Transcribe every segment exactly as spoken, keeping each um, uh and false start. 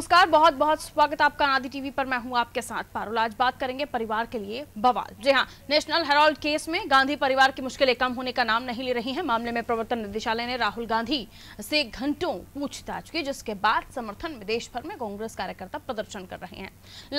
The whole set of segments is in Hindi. नमस्कार, बहुत बहुत स्वागत आपका आनादी टीवी पर। मैं हूं आपके साथ पारुल। आज बात करेंगे परिवार के लिए बवाल। जी हां, नेशनल हेराल्ड केस में गांधी परिवार की मुश्किलें कम होने का नाम नहीं ले रही हैं। मामले में प्रवर्तन निदेशालय ने राहुल गांधी से घंटों पूछताछ की, जिसके बाद समर्थन में देश भर में कांग्रेस कार्यकर्ता प्रदर्शन कर रहे हैं।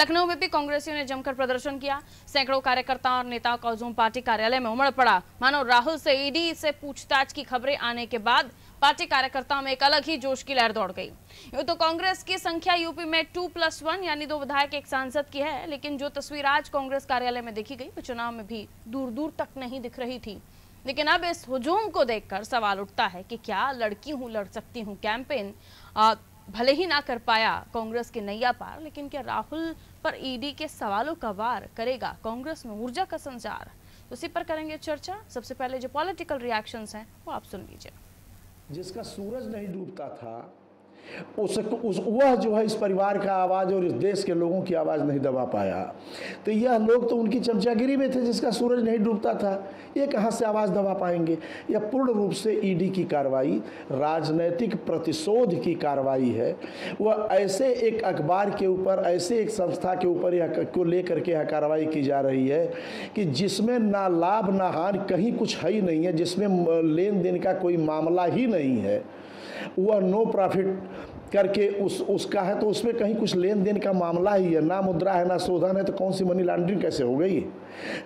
लखनऊ में भी कांग्रेसियों ने जमकर प्रदर्शन किया। सैकड़ों कार्यकर्ता और नेता काजूम पार्टी कार्यालय में उमड़ पड़ा। मानो राहुल से ईडी से पूछताछ की खबरें आने के बाद पार्टी कार्यकर्ताओं में एक अलग ही जोश की लहर दौड़ गई। यूं तो कांग्रेस की संख्या यूपी में टू प्लस वन यानी दो विधायक एक सांसद की है, लेकिन जो तस्वीर आज कांग्रेस कार्यालय में देखी गई वो चुनाव में भी दूर दूर तक नहीं दिख रही थी। लेकिन अब इस हुजूम को देखकर सवाल उठता है कि क्या लड़की हूँ लड़ सकती हूँ कैंपेन भले ही ना कर पाया कांग्रेस के नैया पार, लेकिन क्या राहुल पर ईडी के सवालों का वार करेगा कांग्रेस में ऊर्जा का संचार? उसी पर करेंगे चर्चा। सबसे पहले जो पॉलिटिकल रिएक्शंस हैं वो आप सुन लीजिए। जिसका सूरज नहीं डूबता था उसको उस वह जो है इस परिवार का आवाज़ और इस देश के लोगों की आवाज़ नहीं दबा पाया। तो यह लोग तो उनकी चमचागिरी में थे। जिसका सूरज नहीं डूबता था ये कहाँ से आवाज़ दबा पाएंगे? यह पूर्ण रूप से ईडी की कार्रवाई राजनीतिक प्रतिशोध की कार्रवाई है। वह ऐसे एक अखबार के ऊपर, ऐसे एक संस्था के ऊपर यह को लेकर के यह कार्रवाई की जा रही है कि जिसमें ना लाभ ना हानि कहीं कुछ है ही नहीं है, जिसमें लेन देन का कोई मामला ही नहीं है। वह नो प्रॉफिट करके उस उसका है तो उसमें कहीं कुछ लेन देन का मामला ही है। ना मुद्रा है ना शोधन है तो कौन सी मनी लॉन्ड्रिंग कैसे हो गई?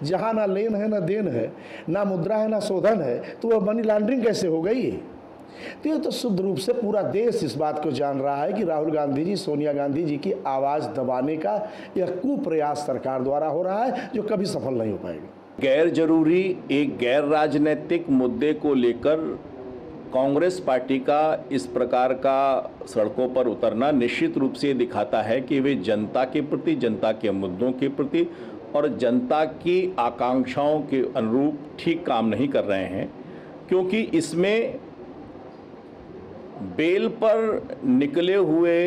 जहाँ ना लेन है ना देन है, ना मुद्रा है ना शोधन है, तो वह मनी लॉन्ड्रिंग कैसे हो गई? तो ये तो शुद्ध रूप से पूरा देश इस बात को जान रहा है कि राहुल गांधी जी, सोनिया गांधी जी की आवाज़ दबाने का यह कुप्रयास सरकार द्वारा हो रहा है, जो कभी सफल नहीं हो पाएगा। गैर जरूरी एक गैर राजनीतिक मुद्दे को लेकर कांग्रेस पार्टी का इस प्रकार का सड़कों पर उतरना निश्चित रूप से दिखाता है कि वे जनता के प्रति, जनता के मुद्दों के प्रति और जनता की आकांक्षाओं के अनुरूप ठीक काम नहीं कर रहे हैं। क्योंकि इसमें बेल पर निकले हुए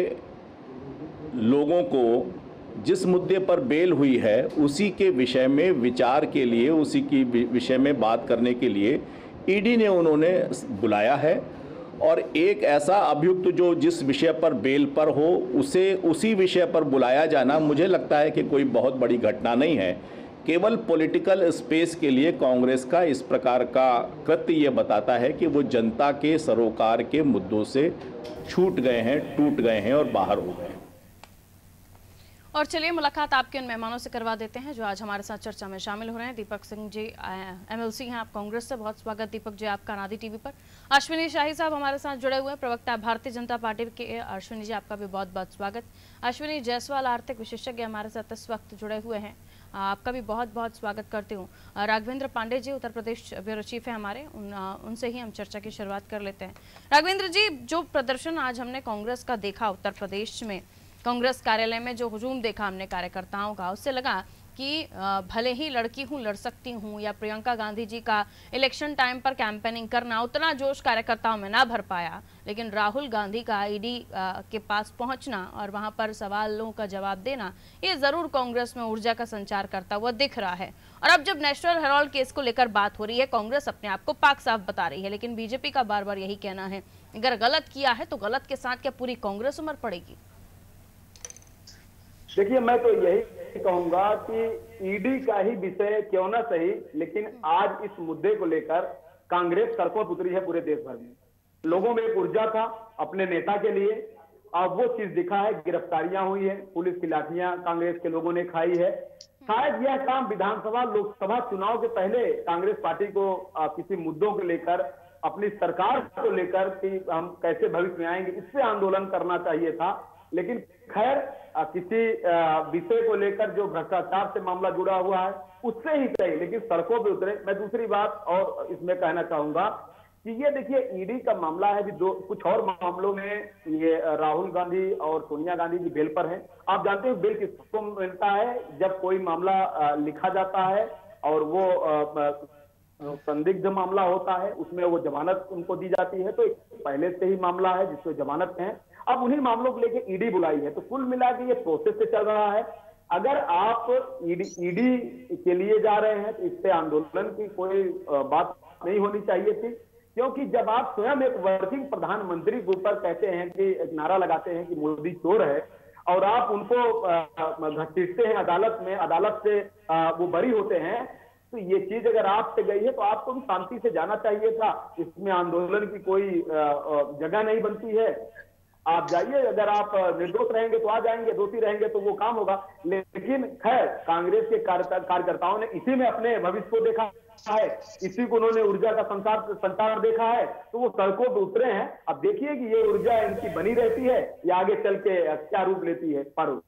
लोगों को जिस मुद्दे पर बेल हुई है उसी के विषय में विचार के लिए, उसी की विषय में बात करने के लिए ईडी ने उन्होंने बुलाया है। और एक ऐसा अभियुक्त जो जिस विषय पर बेल पर हो उसे उसी विषय पर बुलाया जाना मुझे लगता है कि कोई बहुत बड़ी घटना नहीं है। केवल पॉलिटिकल स्पेस के लिए कांग्रेस का इस प्रकार का कृत्य ये बताता है कि वो जनता के सरोकार के मुद्दों से छूट गए हैं, टूट गए हैं और बाहर हो गए हैं। और चलिए मुलाकात आपके उन मेहमानों से करवा देते हैं जो आज हमारे साथ चर्चा में शामिल हो रहे हैं। दीपक सिंह जी एमएलसी हैं, आप कांग्रेस से। बहुत स्वागत दीपक जी आपका आनादी टीवी पर। अश्विनी शाही साहब हमारे साथ जुड़े हुए हैं, प्रवक्ता भारतीय जनता पार्टी के। अश्विनी जी आपका भी बहुत बहुत स्वागत। अश्विनी जैसवाल आर्थिक विशेषज्ञ हमारे साथ इस वक्त जुड़े हुए हैं, आपका भी बहुत बहुत स्वागत करती हूँ। राघवेंद्र पांडेय जी उत्तर प्रदेश ब्यूरो चीफ हैं हमारे, उन, उनसे ही हम चर्चा की शुरुआत कर लेते हैं। राघवेंद्र जी, जो प्रदर्शन आज हमने कांग्रेस का देखा उत्तर प्रदेश में, कांग्रेस कार्यालय में जो हुजूम देखा हमने कार्यकर्ताओं का, उससे लगा कि भले ही लड़की हूँ लड़ सकती हूँ या प्रियंका गांधी जी का इलेक्शन टाइम पर कैंपेनिंग करना उतना जोश कार्यकर्ताओं में ना भर पाया, लेकिन राहुल गांधी का ईडी के पास पहुंचना और वहां पर सवालों का जवाब देना ये ज़रूर कांग्रेस में ऊर्जा का संचार करता हुआ दिख रहा है। और अब जब नेशनल हेराल्ड केस को लेकर बात हो रही है, कांग्रेस अपने आप को पाक साफ बता रही है, लेकिन बीजेपी का बार बार यही कहना है अगर गलत किया है तो गलत के साथ क्या पूरी कांग्रेस उमड़ पड़ेगी? देखिए, मैं तो यही कहूंगा कि ईडी का ही विषय क्यों ना सही, लेकिन आज इस मुद्दे को लेकर कांग्रेस सड़कों पर उतरी है पूरे देश भर में। लोगों में ऊर्जा था अपने नेता के लिए, अब वो चीज दिखा है, गिरफ्तारियां हुई है, पुलिस की लाठियां कांग्रेस के लोगों ने खाई है। शायद यह काम विधानसभा लोकसभा चुनाव के पहले कांग्रेस पार्टी को किसी मुद्दों को लेकर, अपनी सरकार को लेकर कि हम कैसे भविष्य में आएंगे, इससे आंदोलन करना चाहिए था। लेकिन खैर, किसी विषय को लेकर जो भ्रष्टाचार से मामला जुड़ा हुआ है उससे ही सही, लेकिन सड़कों पे उतरे। मैं दूसरी बात और इसमें कहना चाहूंगा कि ये देखिए ईडी का मामला है, भी दो कुछ और मामलों में ये राहुल गांधी और सोनिया गांधी की बेल पर है। आप जानते हो बेल किसको मिलता है? जब कोई मामला लिखा जाता है और वो संदिग्ध मामला होता है, उसमें वो जमानत उनको दी जाती है। तो पहले से ही मामला है जिसमें जमानत है। अब उन्हीं मामलों को लेकर ईडी बुलाई है, तो कुल मिला के ये प्रोसेस से चल रहा है। अगर आप ईडी के लिए जा रहे हैं तो इससे आंदोलन की कोई बात नहीं होनी चाहिए थी, क्योंकि जब आप स्वयं एक वर्किंग प्रधानमंत्री के ऊपर कहते हैं कि नारा लगाते हैं कि मोदी चोर है, और आप उनको घसीटते हैं अदालत में, अदालत से वो बरी होते हैं, तो ये चीज अगर आपसे गई है तो आपको भी शांति से जाना चाहिए था। इसमें आंदोलन की कोई जगह नहीं बनती है। आप जाइए, अगर आप निर्दोष रहेंगे तो आ जाएंगे, दोषी रहेंगे तो वो काम होगा। लेकिन खैर कांग्रेस के कार्यकर्ताओं ने इसी में अपने भविष्य को देखा है, इसी को उन्होंने ऊर्जा का संसार संसार देखा है, तो वो सड़कों पर उतरे हैं। अब देखिए कि ये ऊर्जा इनकी बनी रहती है या आगे चल के क्या रूप लेती है। फारूक,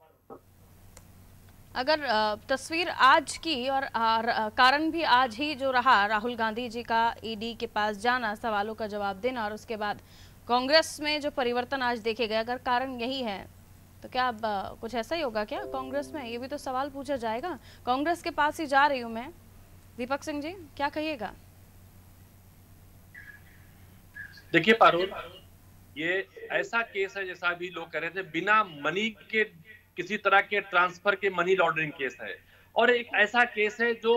अगर तस्वीर आज की और कारण भी आज ही जो रहा, राहुल गांधी जी का ईडी के पास जाना, सवालों का जवाब देना और उसके बाद कांग्रेस में जो परिवर्तन आज देखे गए, अगर कारण यही है तो क्या अब कुछ ऐसा ही होगा क्या कांग्रेस में? ये भी तो सवाल पूछा जाएगा। कांग्रेस के पास ही जा रही हूँ मैं, दीपक सिंह जी क्या कहिएगा? देखिए पारुल, ये ऐसा केस है जैसा भी लोग कह रहे थे, बिना मनी के किसी तरह के ट्रांसफर के मनी लॉन्ड्रिंग केस है, और एक ऐसा केस है जो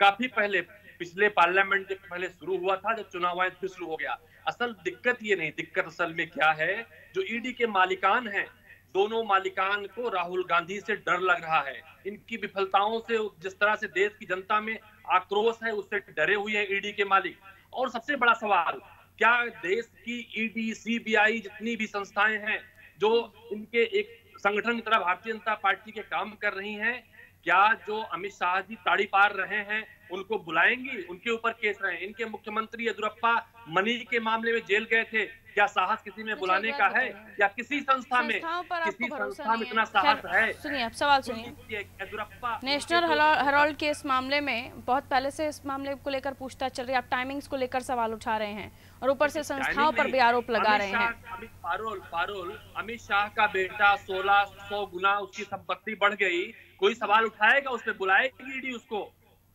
काफी पहले पिछले पार्लियामेंट के पहले शुरू हुआ था, जब चुनाव आए फिर शुरू हो गया। असल दिक्कत ये नहीं, दिक्कत असल में क्या है, जो ईडी के मालिकान हैं, दोनों मालिकान को राहुल गांधी से डर लग रहा है। इनकी विफलताओं से, जिस तरह से देश की जनता में आक्रोश है, उससे डरे हुए हैं ईडी के मालिक। और सबसे बड़ा सवाल, क्या देश की ईडी, सीबीआई जितनी भी संस्थाएं हैं जो इनके एक संगठन की तरह भारतीय जनता पार्टी के काम कर रही हैं, क्या जो अमित शाह जी ताड़ी पार रहे हैं उनको बुलाएंगी, उनके ऊपर केस रहे? इनके मुख्यमंत्री यदुरप्पा मनी के मामले में जेल गए थे, क्या साहस किसी में बुलाने का है? या किसी संस्था में किसी संस्था में इतना साहस है? सुनिए अब सवाल सुनिए, यदुरप्पा नेशनल हेराल्ड के इस मामले में बहुत पहले से इस मामले को लेकर पूछताछ चल रही है, आप टाइमिंग्स को लेकर सवाल उठा रहे हैं और ऊपर से संस्थाओं पर भी आरोप लगा रहे हैं। पारुल पारुल अमित शाह का बेटा सोलह सौ गुना उसकी संपत्ति बढ़ गई, कोई सवाल उठाएगा उस पर? बुलाएगी ईडी उसको?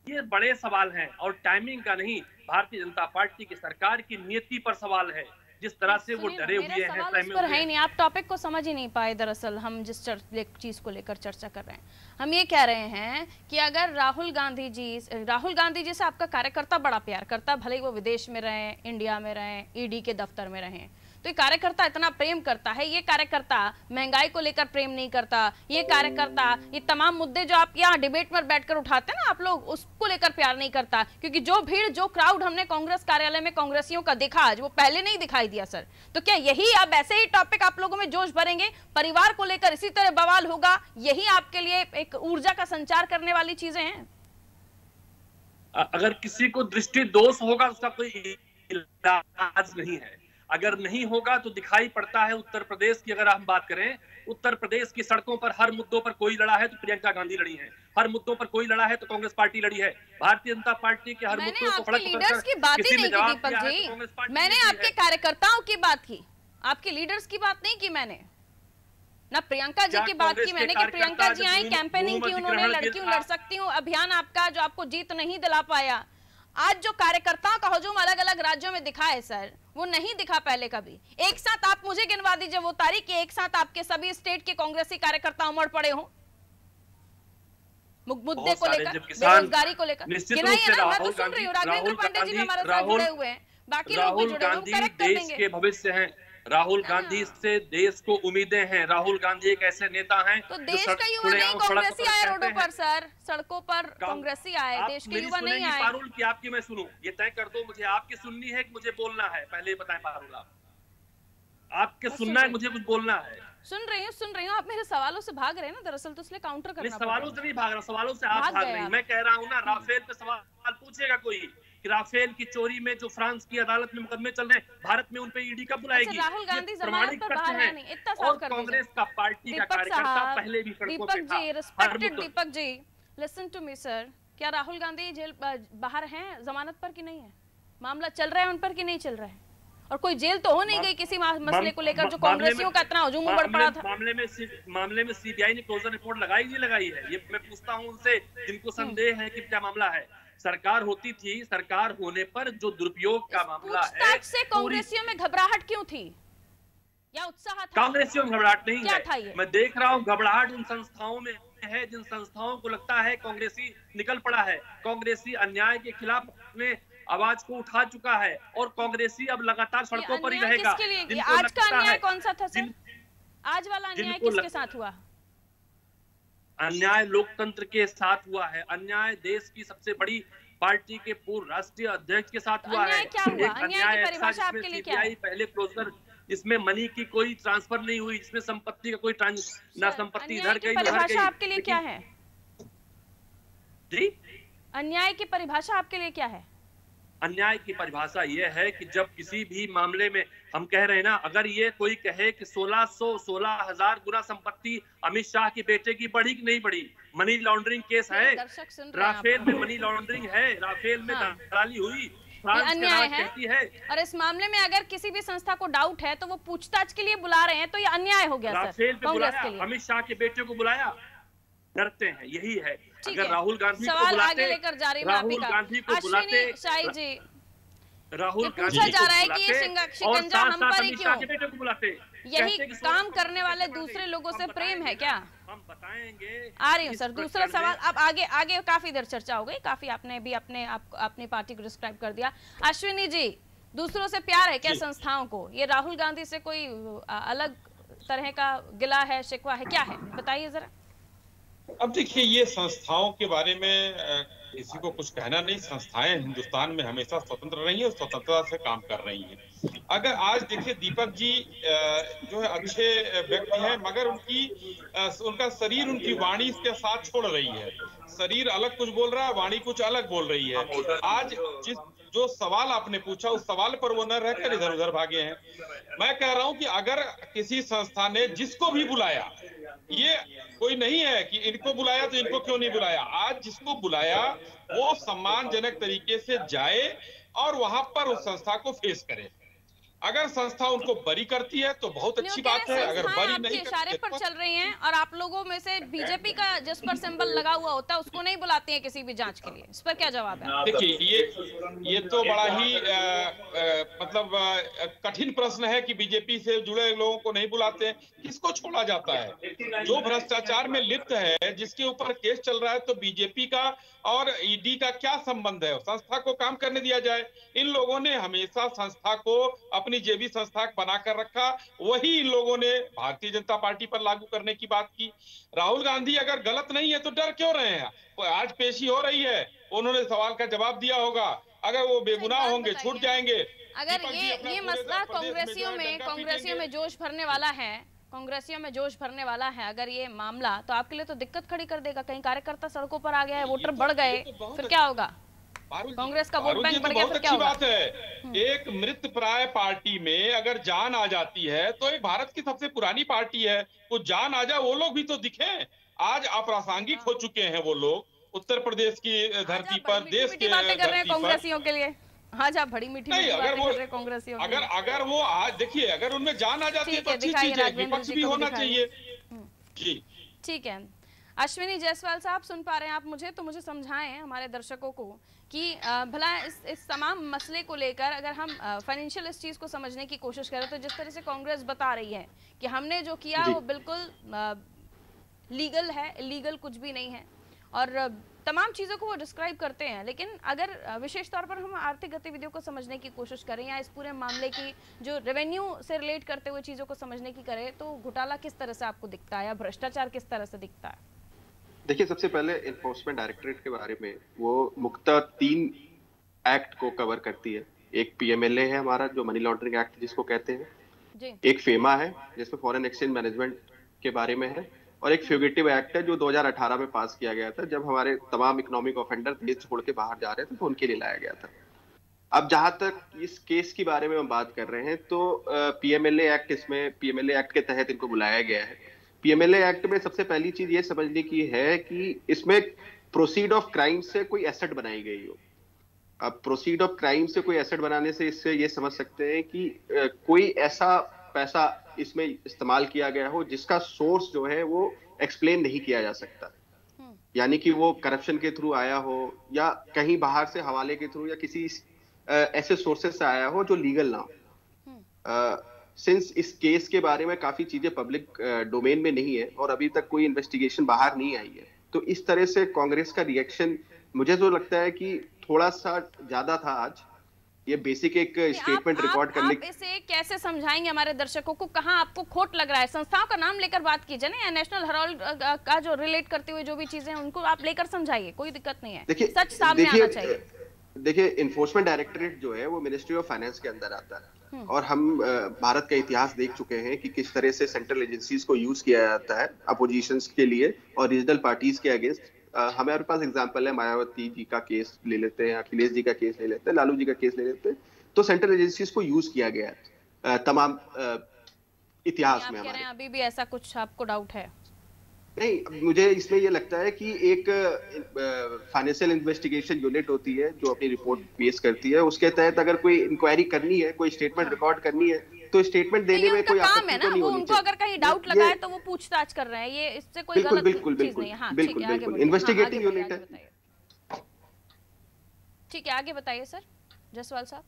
ये बड़े सवाल हैं, और टाइमिंग का नहीं, भारतीय जनता पार्टी की सरकार की नीति पर सवाल है, जिस तरह से वो डरे हुए हैं। है ही नहीं, आप टॉपिक को समझ ही नहीं पाए। दरअसल हम जिस चीज को लेकर चर्चा कर रहे हैं, हम ये कह रहे हैं कि अगर राहुल गांधी जी राहुल गांधी जी से आपका कार्यकर्ता बड़ा प्यार करता, भले ही वो विदेश में रहें, इंडिया में रहें, ईडी के दफ्तर में रहें, तो ये कार्यकर्ता इतना प्रेम करता है। ये कार्यकर्ता महंगाई को लेकर प्रेम नहीं करता, ये कार्यकर्ता ये तमाम मुद्दे जो आप यहाँ डिबेट में बैठकर उठाते हैं ना आप लोग, उसको लेकर प्यार नहीं करता, क्योंकि जो भीड़ जो क्राउड हमने कांग्रेस कार्यालय में कांग्रेसियों का देखा आज, वो पहले नहीं दिखाई दिया सर। तो क्या यही अब ऐसे ही टॉपिक आप लोगों में जोश भरेंगे, परिवार को लेकर इसी तरह बवाल होगा? यही आपके लिए एक ऊर्जा का संचार करने वाली चीजें हैं? अगर किसी को दृष्टि दोष होगा उसका कोई इलाज नहीं है, अगर नहीं होगा तो दिखाई पड़ता है। उत्तर प्रदेश की अगर हम बात करें, उत्तर प्रदेश की सड़कों पर हर मुद्दों पर कोई लड़ा है तो प्रियंका गांधी लड़ी है, हर मुद्दों पर कोई लड़ा है तो कांग्रेस पार्टी लड़ी है। भारतीय जनता पार्टी के हर मुद्दों को फड़क लीडर्स की बात ही नहीं की दीपक जी, मैंने आपके कार्यकर्ताओं की बात की, आपके लीडर्स की बात नहीं की मैंने, ना प्रियंका जी की बात की मैंने कि प्रियंका जी आई, कैंपेनिंग की उन्होंने, लड़कियों लड़ सकती हूँ अभियान आपका जो आपको जीत नहीं दिला पाया। आज जो कार्यकर्ताओं का हजूम अलग अलग राज्यों में दिखा है सर, वो नहीं दिखा पहले कभी। एक साथ आप मुझे गिनवा दीजिए वो तारीख, एक साथ आपके सभी स्टेट के कांग्रेसी कार्यकर्ता उमड़ पड़े हों मुद्दे को लेकर, बेरोजगारी को लेकर। मैं तो सुन रही हूँ राघवेंद्र पांडेय जी हमारे साथ जुड़े हुए हैं, बाकी लोग भी जुड़े हुए हैं। देश के भविष्य है, राहुल गांधी से देश को उम्मीदें हैं। राहुल गांधी एक ऐसे नेता हैं तो देश का युवा नहीं कांग्रेसी आए रोडों पर सर, सड़कों पर कांग्रेसी आए, देश के युवा नहीं आए। पारुल की आपकी मैं सुनूं, ये तय कर दो, मुझे आपकी सुननी है कि मुझे बोलना है, पहले बताएं पारुल। आप आपके सुनना है मुझे, कुछ बोलना है? सुन रही हूँ सुन रही हूँ आप मेरे सवालों से भाग रहे हैं ना दरअसल, तो इसलिए काउंटर करना। सवालों से नहीं भाग रहा, सवालों से आप भाग रहे हैं। मैं कह रहा हूँ ना, राफेल पे सवाल पूछेगा कोई, राफेल की चोरी में जो फ्रांस की अदालत में मुकदमे चल रहे हैं, भारत में उन पे ईडी कब बुलाएगी? राहुल गांधी जमानत पर बाहर है नहीं, इतना साफ कर दीजिए। कांग्रेस का पार्टी का कार्यकर्ता पहले भी सड़कों पे था। Deepak ji, respected Deepak ji, listen to me sir, क्या राहुल गांधी जेल बाहर हैं जमानत पर कि नहीं है? मामला चल रहा है उन पर कि नहीं चल रहा है? और कोई जेल तो हो नहीं गई किसी मसले को लेकर जो कांग्रेसियों का इतना हजूम उमड़ पड़ा था। मामले में मामले में सीबीआई ने क्लोजर रिपोर्ट लगाई नहीं लगाई है, ये मैं पूछता हूँ उनसे जिनको संदेह है कि क्या मामला है। सरकार होती थी, सरकार होने पर जो दुरुपयोग का मामला है, से कांग्रेसियों में घबराहट क्यों थी या उत्साह? कांग्रेसियों में घबराहट नहीं क्या है था ये? मैं देख रहा हूँ घबराहट उन संस्थाओं में है जिन संस्थाओं को लगता है कांग्रेसी निकल पड़ा है, कांग्रेसी अन्याय के खिलाफ में आवाज को उठा चुका है, और कांग्रेसी अब लगातार सड़कों पर ही रहेगा। आज का अन्याय कौन सा था? आज वाला अन्याय किसके साथ हुआ? अन्याय लोकतंत्र के साथ हुआ है, अन्याय देश की सबसे बड़ी पार्टी के पूर्व राष्ट्रीय अध्यक्ष के साथ हुआ है। अन्याय की पहले क्लोजर इसमें मनी की कोई ट्रांसफर नहीं हुई, इसमें संपत्ति का कोई ना संपत्ति इधर गई उधर गई। आपके लिए क्या है जी अन्याय की परिभाषा? आपके लिए क्या है अन्याय की परिभाषा? यह है कि जब किसी भी मामले में हम कह रहे हैं ना, अगर ये कोई कहे कि सोलह सौ सोलह हजार गुना संपत्ति अमित शाह के बेटे की बढ़ी कि नहीं बढ़ी, मनी लॉन्ड्रिंग केस है, राफेल में मनी लॉन्ड्रिंग है, राफेल में दलाली हुई, अन्याय है, है और इस मामले में अगर किसी भी संस्था को डाउट है तो वो पूछताछ के लिए बुला रहे हैं, तो ये अन्याय हो गया। राफेल पे बुलाया, अमित शाह के बेटे को बुलाया, डरते हैं, यही है। अगर राहुल गांधी को बुलाते, राहुल गांधी को बुलाते, शाही जी राहुल गांधी पूछा जा रहा है कि ये शिकंजा हम पर ही क्यों? यही काम करने वाले दूसरे लोगों से प्रेम है क्या? हम बताएंगे। आ रही हूँ सर, दूसरा सवाल। अब आगे आगे काफी देर चर्चा हो गई, काफी आपने भी अपने आप अपनी पार्टी को डिस्क्राइब कर दिया। अश्विनी जी, दूसरों से प्यार है क्या संस्थाओं को? ये राहुल गांधी से कोई अलग तरह का गिला है, शिकवा है, क्या है, बताइए जरा। अब देखिए, ये संस्थाओं के बारे में किसी को कुछ कहना नहीं। संस्थाएं हिंदुस्तान में हमेशा स्वतंत्र रही हैं और स्वतंत्रता से काम कर रही हैं। अगर आज देखिए, दीपक जी जो है अच्छे व्यक्ति हैं, मगर उनकी उनका शरीर उनकी वाणी इसके साथ छोड़ रही है। शरीर अलग कुछ बोल रहा है, वाणी कुछ अलग बोल रही है। आज जिस जो सवाल आपने पूछा उस सवाल पर वो न रहकर इधर उधर भागे हैं। मैं कह रहा हूं कि अगर किसी संस्था ने जिसको भी बुलाया, ये कोई नहीं है कि इनको बुलाया तो इनको क्यों नहीं बुलाया। आज जिसको बुलाया वो सम्मानजनक तरीके से जाए और वहां पर उस संस्था को फेस करे। अगर संस्था उनको बरी करती है तो बहुत अच्छी बात है, अगर बरी नहीं इशारे पर चल रही हैं और आप लोगों में से बीजेपी का जिस पर सिंबल लगा हुआ होता है उसको नहीं बुलाती है किसी भी जांच के लिए, इस पर क्या जवाब है? देखिए, ये ये तो बड़ा ही आ, आ, मतलब कठिन प्रश्न है कि बीजेपी से जुड़े लोगों को नहीं बुलाते, किसको छोड़ा जाता है? जो भ्रष्टाचार में लिप्त है, जिसके ऊपर केस चल रहा है, तो बीजेपी का और ईडी का क्या संबंध है? संस्था को काम करने दिया जाए। इन लोगों ने हमेशा संस्था को अपनी जेबी संस्था बनाकर रखा, वही इन लोगों ने भारतीय जनता पार्टी पर लागू करने की बात की। राहुल गांधी अगर गलत नहीं है तो डर क्यों रहे हैं? आज पेशी हो रही है, उन्होंने सवाल का जवाब दिया होगा। अगर वो बेगुनाह होंगे, छूट जाएंगे। अगर ये ये मसला कांग्रेसियों में कांग्रेसियों में जोश भरने वाला है कांग्रेसियों में जोश भरने वाला है अगर ये मामला, तो आपके लिए तो दिक्कत खड़ी कर देगा। कहीं कार्यकर्ता सड़कों पर आ गया है, वोटर बढ़ गए, तो फिर क्या होगा? कांग्रेस का वोट बैंक बढ़ गया, फिर क्या होगा? एक मृत प्राय पार्टी में अगर जान आ जाती है तो एक भारत की सबसे पुरानी पार्टी है, वो जान आ जाए, वो लोग भी तो दिखे। आज अप्रासंगिक हो चुके हैं वो लोग। उत्तर प्रदेश की धरती पर, देश की बातें कर रहे हैं कांग्रेसियों के लिए। हाँ, जा बड़ी मीठी अगर वो कांग्रेसियों अगर अगर वो आज देखिए, अगर उनमें जान आ जाती है तो अच्छी चीज है, विपक्ष भी होना चाहिए जी। ठीक है, अश्विनी जैसवाल साहब, सुन पा रहे हैं आप मुझे? तो मुझे समझाएं हमारे दर्शकों को कि भला इस इस तमाम मसले को लेकर अगर हम फाइनेंशियल इस चीज़ को समझने की कोशिश करें तो जिस तरह से कांग्रेस बता रही है कि हमने जो किया वो बिल्कुल लीगल है, इलीगल कुछ भी नहीं है, और तमाम चीज़ों को वो डिस्क्राइब करते हैं। लेकिन अगर विशेष तौर पर हम आर्थिक गतिविधियों को समझने की कोशिश करें या इस पूरे मामले की जो रेवेन्यू से रिलेट करते हुए चीज़ों को समझने की करें, तो घोटाला किस तरह से आपको दिखता है या भ्रष्टाचार किस तरह से दिखता है? देखिए, सबसे पहले एनफोर्समेंट डायरेक्टरेट के बारे में, वो मुख्यतः तीन एक्ट को कवर करती है। एक पीएमएलए है हमारा, जो मनी लॉन्ड्रिंग एक्ट जिसको कहते हैं, एक फेमा है जिसमें फॉरेन एक्सचेंज मैनेजमेंट के बारे में है, और एक फ्यूगेटिव एक्ट है जो दो हज़ार अठारह में पास किया गया था, जब हमारे तमाम इकोनॉमिक ऑफेंडर देश छोड़ के बाहर जा रहे थे तो उनके लिए लाया गया था। अब जहां तक इस केस के बारे में हम बात कर रहे हैं, तो पीएमएलए एक्ट इसमें पीएमएलए एक्ट के तहत इनको बुलाया गया है। पीएमएलए एक्ट में सबसे पहली चीज ये समझने की है कि इसमें प्रोसीड ऑफ क्राइम से कोई एसेट बनाई गई हो। अब प्रोसीड ऑफ क्राइम से कोई एसेट बनाने से इससे ये समझ सकते हैं कि कोई ऐसा पैसा इसमें इस्तेमाल किया गया हो जिसका सोर्स जो है वो एक्सप्लेन नहीं किया जा सकता, यानी कि वो करप्शन के थ्रू आया हो या कहीं बाहर से हवाले के थ्रू या किसी ऐसे सोर्सेस से आया हो जो लीगल ना हो। सिंस इस केस के बारे में काफी चीजें पब्लिक डोमेन में नहीं है और अभी तक कोई इन्वेस्टिगेशन बाहर नहीं आई है, तो इस तरह से कांग्रेस का रिएक्शन मुझे तो लगता है कि थोड़ा सा ज्यादा था आज। ये बेसिक एक स्टेटमेंट रिकॉर्ड करने आप इसे कैसे समझाएंगे हमारे दर्शकों को, कहाँ आपको खोट लग रहा है? संस्थाओं का नाम लेकर बात कीजिए ना, नेशनल हेराल्ड का जो रिलेट करते हुए जो भी चीजें उनको आप लेकर समझाइए, कोई दिक्कत नहीं है, देखिए सच सामने आना चाहिए। देखिए इन्फोर्समेंट डायरेक्टरेट जो है वो मिनिस्ट्री ऑफ फाइनेंस के अंदर आता है और हम भारत का इतिहास देख चुके हैं कि किस तरह से सेंट्रल एजेंसीज को यूज किया जाता है अपोजिशन के लिए और रीजनल पार्टीज के अगेंस्ट। हमारे पास एग्जांपल है, मायावती जी का केस ले लेते हैं, अखिलेश जी का केस ले लेते हैं, लालू जी का केस ले लेते हैं। तो सेंट्रल एजेंसीज को यूज किया गया है तमाम इतिहास में हमारे। अभी भी ऐसा कुछ आपको डाउट है? नहीं, मुझे इसमें यह लगता है कि एक फाइनेंशियल इन्वेस्टिगेशन यूनिट होती है जो अपनी रिपोर्ट पेश करती है, उसके तहत अगर कोई इंक्वायरी करनी है, कोई स्टेटमेंट रिकॉर्ड करनी है तो स्टेटमेंट देने में कोई आपत्ति नहीं होनी चाहिए। उनको अगर कहीं डाउट लगा है तो वो पूछताछ कर रहे हैं, ये इससे कोई गलत चीज नहीं है। बिल्कुल बिल्कुल इन्वेस्टिगेटिव यूनिट है। ठीक है, आगे बताइए सर जसवाल साहब।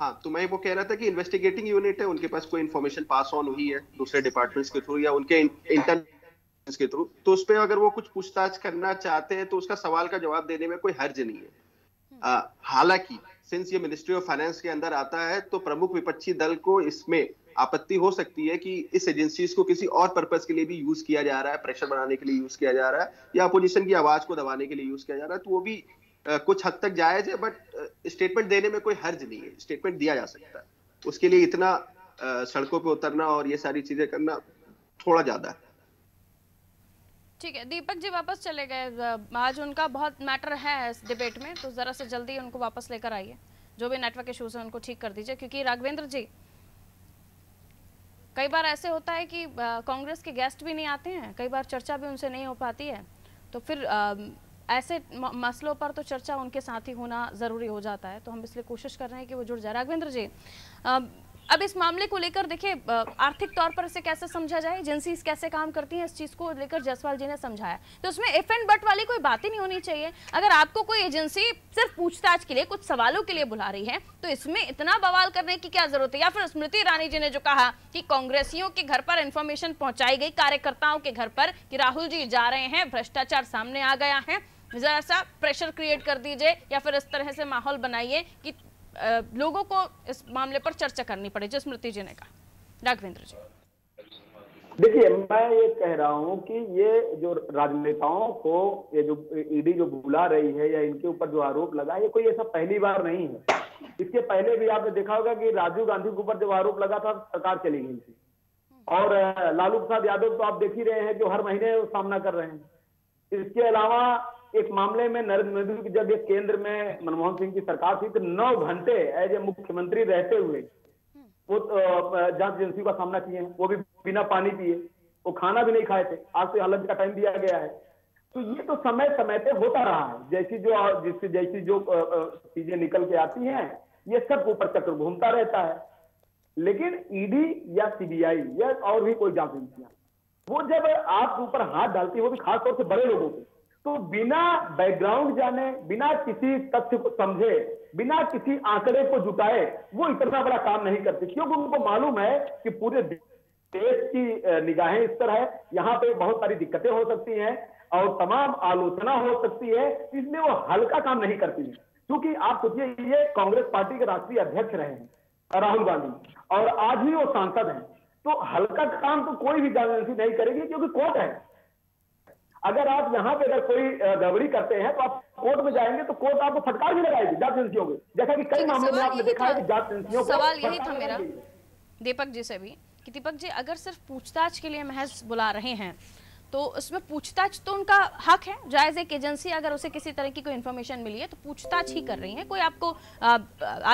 हाँ, तो मैं वो कह रहा था कि इन्वेस्टिगेटिंग यूनिट है, उनके पास कोई इन्फॉर्मेशन पास ऑन हुई है दूसरे डिपार्टमेंट्स के थ्रू या उनके इंटरनल के थ्रू, तो उस पर अगर वो कुछ पूछताछ करना चाहते हैं तो उसका सवाल का जवाब देने में कोई हर्ज नहीं है। हालांकि सिंस ये मिनिस्ट्री ऑफ फाइनेंस के अंदर आता है तो प्रमुख विपक्षी दल को इसमें आपत्ति हो सकती है कि इस एजेंसीज को किसी और पर्पस के लिए भी यूज किया जा रहा है, प्रेशर बनाने के लिए यूज किया जा रहा है या अपोजिशन की आवाज को दबाने के लिए यूज किया जा रहा है। तो वो भी आ, कुछ हद तक जायज है, बट स्टेटमेंट देने में कोई हर्ज नहीं है, स्टेटमेंट दिया जा सकता है। उसके लिए इतना आ, सड़कों पर उतरना और ये सारी चीजें करना थोड़ा ज्यादा है। ठीक है, दीपक जी वापस चले गए, आज उनका बहुत मैटर है इस डिबेट में, तो जरा से जल्दी उनको वापस लेकर आइए। जो भी नेटवर्क इश्यूज हैं उनको ठीक कर दीजिए, क्योंकि राघवेंद्र जी कई बार ऐसे होता है कि कांग्रेस के गेस्ट भी नहीं आते हैं, कई बार चर्चा भी उनसे नहीं हो पाती है, तो फिर आ, ऐसे मसलों पर तो चर्चा उनके साथ ही होना ज़रूरी हो जाता है, तो हम इसलिए कोशिश कर रहे हैं कि वो जुड़ जाए। राघवेंद्र जी आ, अब इस मामले को लेकर देखिए आर्थिक तौर पर इसे कैसे समझा जाए, एजेंसीज कैसे काम करती हैं, इस चीज़ को लेकर जसवाल जी ने समझाया, तो उसमें इफ एंड बट वाली कोई बात ही नहीं होनी चाहिए। अगर आपको कोई एजेंसी सिर्फ पूछताछ के लिए, कुछ सवालों के लिए बुला रही है तो इसमें इतना बवाल करने की क्या जरूरत है? या फिर स्मृति ईरानी जी ने जो कहा कि कांग्रेसियों के घर पर इन्फॉर्मेशन पहुंचाई गई, कार्यकर्ताओं के घर पर, कि राहुल जी जा रहे हैं, भ्रष्टाचार सामने आ गया है, जरा सा प्रेशर क्रिएट कर दीजिए या फिर इस तरह से माहौल बनाइए कि लोगों को इस मामले पर चर्चा करनी पड़े, जो स्मृति जी ने कहा। राघवेंद्र जी देखिए, मैं ये कह रहा हूं कि ये जो राजनेताओं को ये जो ईडी जो बुला रही है या इनके ऊपर जो आरोप लगा, ये कोई ऐसा पहली बार नहीं है। इसके पहले भी आपने देखा होगा कि राजीव गांधी के ऊपर जब आरोप लगा था सरकार चली गई थी, और लालू प्रसाद यादव तो आप देख ही रहे हैं जो हर महीने सामना कर रहे हैं। इसके अलावा एक मामले में नरेंद्र मोदी जब ये केंद्र में मनमोहन सिंह की सरकार थी तो नौ घंटे एज ए मुख्यमंत्री रहते हुए वो जांच एजेंसी का सामना किए हैं, वो भी बिना पानी पिए, वो खाना भी नहीं खाए थे, आज से अलग का टाइम दिया गया है। तो ये तो समय समय पे होता रहा है, जैसी जो जिससे जैसी जो चीजें निकल के आती हैं ये सब ऊपर चक्र घूमता रहता है। लेकिन ईडी या सीबीआई या और भी कोई जांच एजेंसियां वो जब आपके ऊपर हाथ डालती है, वो भी खासतौर से बड़े लोगों को, तो बिना बैकग्राउंड जाने, बिना किसी तथ्य को समझे, बिना किसी आंकड़े को जुटाए वो इतना बड़ा काम नहीं करते, क्योंकि उनको मालूम है कि पूरे देश की निगाहें इस तरह है, यहाँ पे बहुत सारी दिक्कतें हो सकती हैं और तमाम आलोचना हो सकती है, इसलिए वो हल्का काम नहीं करती है। क्योंकि आप सोचिए ये कांग्रेस पार्टी के राष्ट्रीय अध्यक्ष रहे हैं राहुल गांधी, और आज भी वो सांसद हैं, तो हल्का काम तो कोई भी एजेंसी नहीं करेगी, क्योंकि कोर्ट है। अगर आप यहाँ पे अगर कोई गड़बड़ी करते हैं तो आप कोर्ट में जाएंगे तो कोर्ट आपको फटकार भी लगाएगी जांच एजेंसियों के, जैसा कि कई मामलों में आपने देखा है कि जांच एजेंसियों को। सवाल यही था मेरा दीपक जी से भी कि दीपक जी अगर सिर्फ पूछताछ के लिए महज बुला रहे हैं तो उसमें पूछताछ तो उनका हक है, जायज एक एजेंसी अगर उसे किसी तरह की कोई इन्फॉर्मेशन मिली है तो पूछताछ ही कर रही है, कोई आपको आ,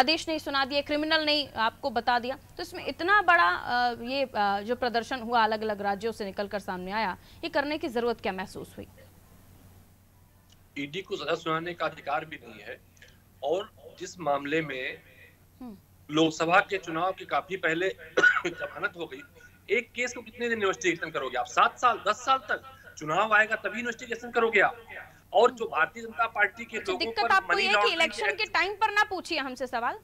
आदेश नहीं सुना दिया, क्रिमिनल नहीं आपको बता दिया, तो इसमें इतना बड़ा आ, ये आ, जो प्रदर्शन हुआ अलग अलग राज्यों से निकलकर सामने आया, ये करने की जरूरत क्या महसूस हुई? ईडी को सजा सुनाने का अधिकार भी नहीं है, और जिस मामले में लोकसभा के चुनाव के काफी पहले जमानत हो गई, एक केस को कितने दिन इन्वेस्टिगेशन करोगे आप? सात साल दस साल तक चुनाव आएगा तभी इन्वेस्टिगेशन करोगे आप। और जो भारतीय जनता पार्टी के लोगों पर मनी लॉन्ड्रिंग, इलेक्शन के टाइम पर ना पूछिए हमसे सवाल,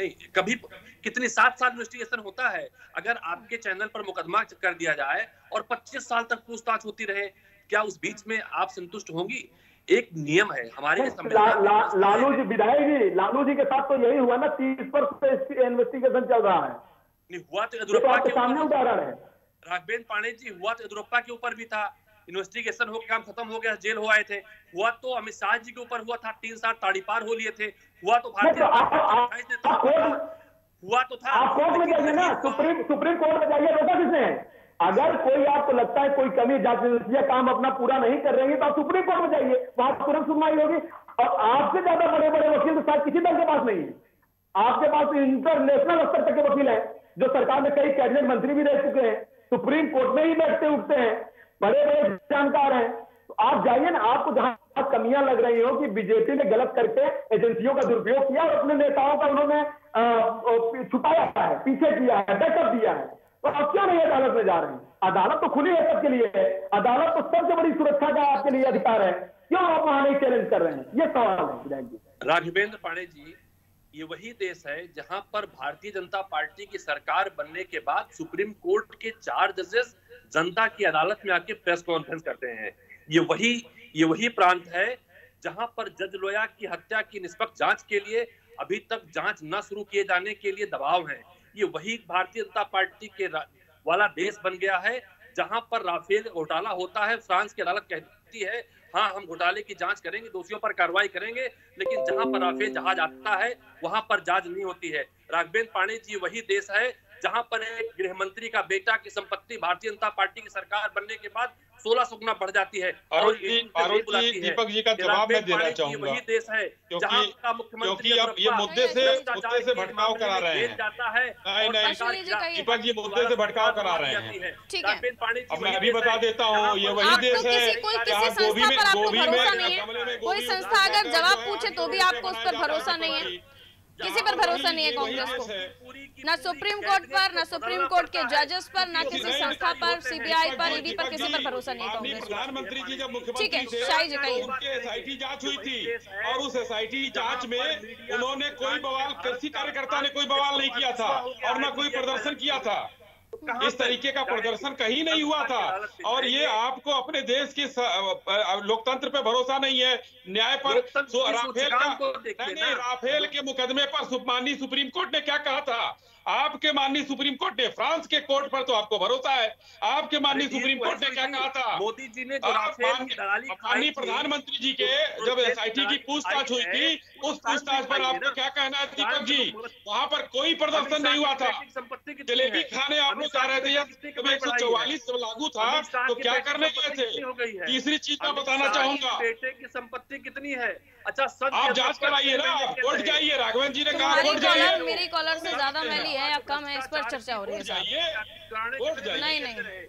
नहीं कभी कितने सात साल इन्वेस्टिगेशन होता है। अगर आपके चैनल पर मुकदमा कर दिया जाए और पच्चीस साल तक पूछताछ होती रहे, क्या उस बीच में आप संतुष्ट होंगी? एक नियम है हमारे संविधान। ला, ला, लालू जी विधायक जी, लालू जी के साथ तो यही हुआ ना, तीस परसेंट इन्वेस्टिगेशन चल रहा है। नहीं हुआ तो यदुरप्पा के सामने उदाहरण है, राघवेंद्र पांडेय जी हुआ तो यदुरप्पा के ऊपर भी था, इन्वेस्टिगेशन हो काम खत्म हो गया, जेल हो आए थे। हुआ तो अमित शाह जी के ऊपर हुआ था, तीन साल ताड़ी पार हो लिए थे। हुआ तो भारतीय हुआ तो था। आप कोर्ट में जाइए ना, सुप्रीम सुप्रीम कोर्ट में जाइए, रोका किसने है? अगर कोई आपको लगता है कोई कमी जांच एजेंसियां काम अपना पूरा नहीं कर रही है तो आप सुप्रीम कोर्ट में जाइए, वहां तुरंत सुनवाई होगी। और आपसे ज्यादा बड़े बड़े वकील तो शायद किसी दल के पास नहीं है। आपके पास इंटरनेशनल स्तर तक के वकील है जो सरकार में कई कैबिनेट मंत्री भी रह चुके हैं, सुप्रीम कोर्ट में ही बैठते उठते हैं, बड़े बड़े जानकार हैं। तो आप जाइए ना, आपको जहां कमियां लग रही हो कि बीजेपी ने गलत करके एजेंसियों का दुरुपयोग किया और अपने नेताओं का उन्होंने छुपाया है, पीछे किया है, बैकअप दिया है, तो आप क्यों नहीं अदालत में जा रहे हैं? अदालत तो खुली है सबके लिए है, अदालत तो सबसे बड़ी सुरक्षा का आपके लिए अधिकार है, क्यों आप वहां नहीं चैलेंज कर रहे हैं? ये सवाल है। राघवेंद्र पांडेय जी, ये वही देश है जहां पर भारतीय जनता पार्टी की सरकार बनने के बाद सुप्रीम कोर्ट के चार जजेस जनता की अदालत में आके प्रेस कॉन्फ्रेंस करते हैं। ये वही ये वही प्रांत है जहां पर जज लोया की हत्या की निष्पक्ष जांच के लिए अभी तक जांच न शुरू किए जाने के लिए दबाव है। ये वही भारतीय जनता पार्टी के वाला देश बन गया है जहां पर राफेल घोटाला होता है, फ्रांस की अदालत कहती है हाँ हम घोटाले की जांच करेंगे, दोषियों पर कार्रवाई करेंगे, लेकिन जहां पर राफेल जहाज आता है वहां पर जांच नहीं होती है। राघवेंद्र पांडेय जी, वही देश है जहां पर एक गृह मंत्री का बेटा की संपत्ति भारतीय जनता पार्टी की सरकार बनने के बाद सोलह सुगना बढ़ जाती है। और दीपक जी का जवाब मैं देना चाहूंगा, वही देश है जहां का मुख्यमंत्री ये मुद्दे से मुद्दे से भटकाव करा रहे हैं। नहीं नहीं दीपक जी, मुद्दे से भटकाव करा रहे हैं। अब मैं अभी बता देता हूँ, ये वही देश है जहाँ गोभी में गोभी में कोई संस्था अगर जवाब पूछे तो भी आपको उस पर भरोसा नहीं है, किसी पर भरोसा नहीं है कांग्रेस को, ना सुप्रीम कोर्ट पर, ना सुप्रीम कोर्ट के जजेस पर, ना किसी संस्था पर, सीबीआई पर, ईडी पर, किसी पर भरोसा नहीं है कांग्रेस को। प्रधानमंत्री जी जब मुख्यमंत्री थे, उनके एसआईटी जांच हुई थी और उस एसआईटी जांच में उन्होंने कोई बवाल, किसी कार्यकर्ता ने कोई बवाल नहीं किया था और न कोई प्रदर्शन किया था। इस तरीके का प्रदर्शन कहीं नहीं हुआ था। और ये आपको अपने देश के लोकतंत्र पे भरोसा नहीं है, न्याय पर। राफेल का नहीं, राफेल के मुकदमे पर माननीय सुप्रीम कोर्ट ने क्या कहा था? आपके माननीय सुप्रीम कोर्ट ने फ्रांस के कोर्ट पर तो आपको भरोसा है, आपके माननीय सुप्रीम कोर्ट ने क्या कहा था? मोदी जी ने माननीय प्रधानमंत्री जी के जब एसआईटी की पूछताछ हुई थी उस पूछताछ पर आपको क्या कहना है दीपक जी? वहाँ पर कोई प्रदर्शन नहीं हुआ था। जलेबी खाने आप लोग जा रहे थे, जब एक सौ चौवालीस लागू था तो क्या करने गए थे? तीसरी चीज मैं बताना चाहूंगा, बेटे की संपत्ति कितनी है, अच्छा आप जांच कराइए ना, कोर्ट जाइए। राघवेंद्र जी ने कहा कोर्ट जाइए, मेरी कॉलर से ज्यादा मैली है या कम है इस पर चर्चा हो रही है। नहीं नहीं,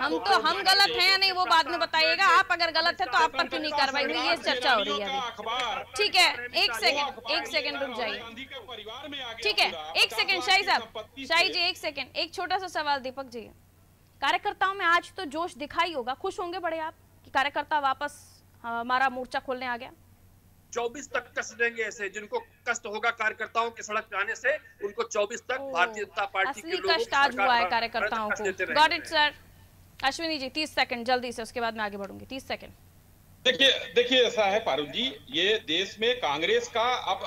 हम तो हम गलत हैं या नहीं वो बाद में बताइएगा, आप अगर गलत है तो आप पर क्यों नहीं कार्रवाई हुई, ये चर्चा हो रही है अभी। ठीक है, एक सेकंड एक सेकंड रुक जाइए, ठीक है एक सेकंड शाही साहब, शाही जी एक सेकंड, एक छोटा सा सवाल दीपक जी, कार्यकर्ताओं में आज तो जोश दिखाई होगा, खुश होंगे बड़े आप कि कार्यकर्ता वापस हमारा मोर्चा खोलने आ गया? चौबीस तक कष्ट देंगे ऐसे, जिनको कष्ट होगा कार्यकर्ताओं के सड़क पे आने से, उनको चौबीस तक भारतीय जनता पार्टी के लोगों को आज हुआ है कार्यकर्ताओं को। Got it sir. Ashwini ji तीस सेकंड जल्दी से, उसके बाद मैं आगे बढ़ूंगी। तीस सेकंड। देखिए देखिए ऐसा है पारुल जी, ये देश में कांग्रेस का अब,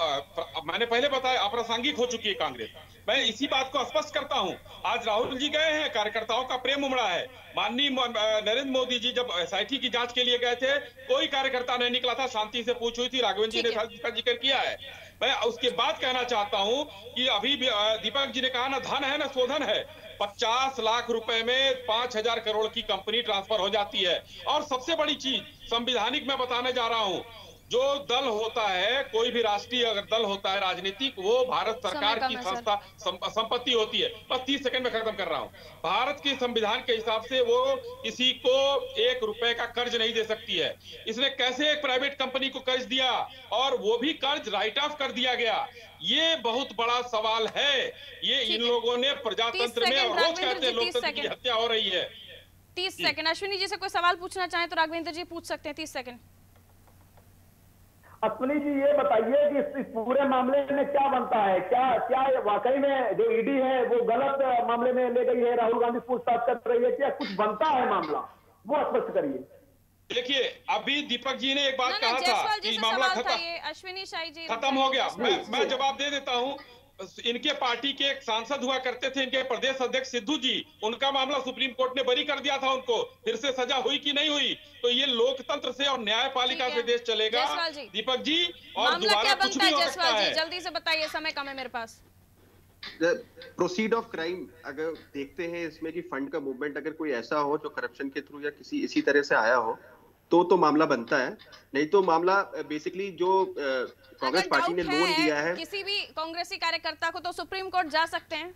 अब मैंने पहले बताया अप्रासंगिक हो चुकी है कांग्रेस। मैं इसी बात को स्पष्ट करता हूं, आज राहुल जी गए हैं, कार्यकर्ताओं का प्रेम उमड़ा है। माननीय नरेंद्र मोदी जी जब एसआईटी की जांच के लिए गए थे कोई कार्यकर्ता नहीं निकला था, शांति से पूछ हुई थी, राघवेंद्र जी ने इसका जिक्र किया है। मैं उसके बाद कहना चाहता हूँ कि अभी दीपक जी ने कहा ना धन है ना शोधन है, पचास लाख रुपए में पांच हजार करोड़ की कंपनी ट्रांसफर हो जाती है। और सबसे बड़ी चीज संविधानिक मैं बताने जा रहा हूँ, जो दल होता है कोई भी राष्ट्रीय अगर दल होता है राजनीतिक, वो भारत सरकार की संस्था संपत्ति होती है। बस तीस सेकंड में खत्म कर रहा हूँ। भारत के संविधान के हिसाब से वो किसी को एक रुपए का कर्ज नहीं दे सकती है, इसने कैसे एक प्राइवेट कंपनी को कर्ज दिया और वो भी कर्ज राइट ऑफ कर दिया गया, ये बहुत बड़ा सवाल है। ये इन लोगों ने प्रजातंत्र में रोज कहते हैं लोकतंत्र की हत्या हो रही है। तीस सेकंड अश्विनी जी से कोई सवाल पूछना चाहे तो राघवेंद्र जी पूछ सकते हैं। तीस सेकंड अश्विनी जी, ये बताइए कि इस पूरे मामले में क्या बनता है? क्या क्या वाकई में जो ईडी है वो गलत मामले में ले गई है, राहुल गांधी पूछताछ कर रही है, क्या कुछ बनता है मामला, वो स्पष्ट करिए। देखिए अभी दीपक जी ने एक बात कहा था कि मामला खत्म, अश्विनी शाही जी खत्म हो गया। मैं मैं जवाब दे देता हूँ। इनके पार्टी के एक सांसद हुआ करते थे, इनके प्रदेश अध्यक्ष सिद्धू जी, उनका मामला सुप्रीम कोर्ट ने बरी कर दिया था उनको। फिर से सजा हुई कि नहीं हुई, तो ये लोकतंत्र से और न्यायपालिका से देश चलेगा दीपक जी। और दोबारा कुछ भी हो सकता है, जल्दी से बताइए, समय कम है मेरे पास। प्रोसीड ऑफ क्राइम अगर देखते हैं इसमें कि फंड का मूवमेंट अगर कोई ऐसा हो जो करप्शन के थ्रू या किसी इसी तरह से आया हो तो तो मामला बनता है, नहीं तो मामला बेसिकली जो कांग्रेस पार्टी ने लोन दिया है किसी भी कांग्रेसी कार्यकर्ता को, तो सुप्रीम कोर्ट जा सकते हैं,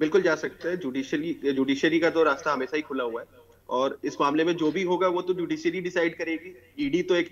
बिल्कुल जा सकते हैं। जुडिशरी जुडिशरी का तो रास्ता हमेशा ही खुला हुआ है और इस मामले में जो भी होगा वो तो जुडिशरी डिसाइड करेगी। ईडी तो एक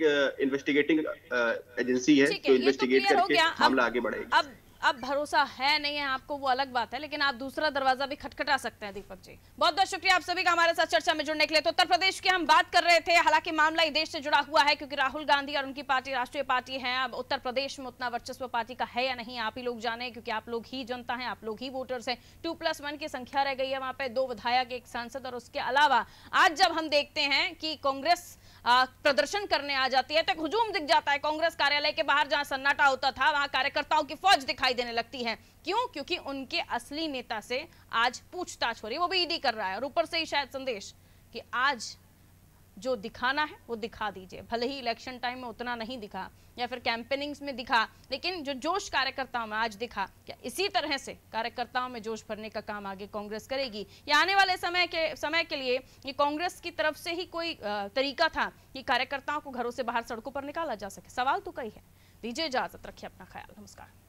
इन्वेस्टिगेटिंग एजेंसी है जो इन्वेस्टिगेट करके मामला आगे बढ़ेगा। अब अब भरोसा है नहीं है आपको, वो अलग बात है, लेकिन आप दूसरा दरवाजा भी खटखटा सकते हैं दीपक जी। बहुत बहुत शुक्रिया आप सभी का हमारे साथ चर्चा में जुड़ने के लिए। तो उत्तर प्रदेश की हम बात कर रहे थे, हालांकि मामला ही देश से जुड़ा हुआ है क्योंकि राहुल गांधी और उनकी पार्टी राष्ट्रीय पार्टी है। अब उत्तर प्रदेश में उतना वर्चस्व पार्टी का है या नहीं, आप ही लोग जाने, क्योंकि आप लोग ही जनता है, आप लोग ही वोटर्स है। टू प्लस वन की संख्या रह गई है वहां पे, दो विधायक एक सांसद। और उसके अलावा आज जब हम देखते हैं कि कांग्रेस आ, प्रदर्शन करने आ जाती है तो हुजूम दिख जाता है। कांग्रेस कार्यालय के बाहर जहां सन्नाटा होता था वहां कार्यकर्ताओं की फौज दिखाई देने लगती है। क्यों? क्योंकि उनके असली नेता से आज पूछताछ हो रही है, वो भी ईडी कर रहा है। और ऊपर से ही शायद संदेश कि आज जो दिखाना है वो दिखा दीजिए, भले ही इलेक्शन टाइम में उतना नहीं दिखा या फिर कैंपेनिंग्स में दिखा, लेकिन जो जोश कार्यकर्ताओं में आज दिखा, क्या इसी तरह से कार्यकर्ताओं में जोश भरने का काम आगे कांग्रेस करेगी या आने वाले समय के समय के लिए ये कांग्रेस की तरफ से ही कोई आ, तरीका था कि कार्यकर्ताओं को घरों से बाहर सड़कों पर निकाला जा सके? सवाल तो कई है। दीजिए इजाजत, रखिए अपना ख्याल, नमस्कार।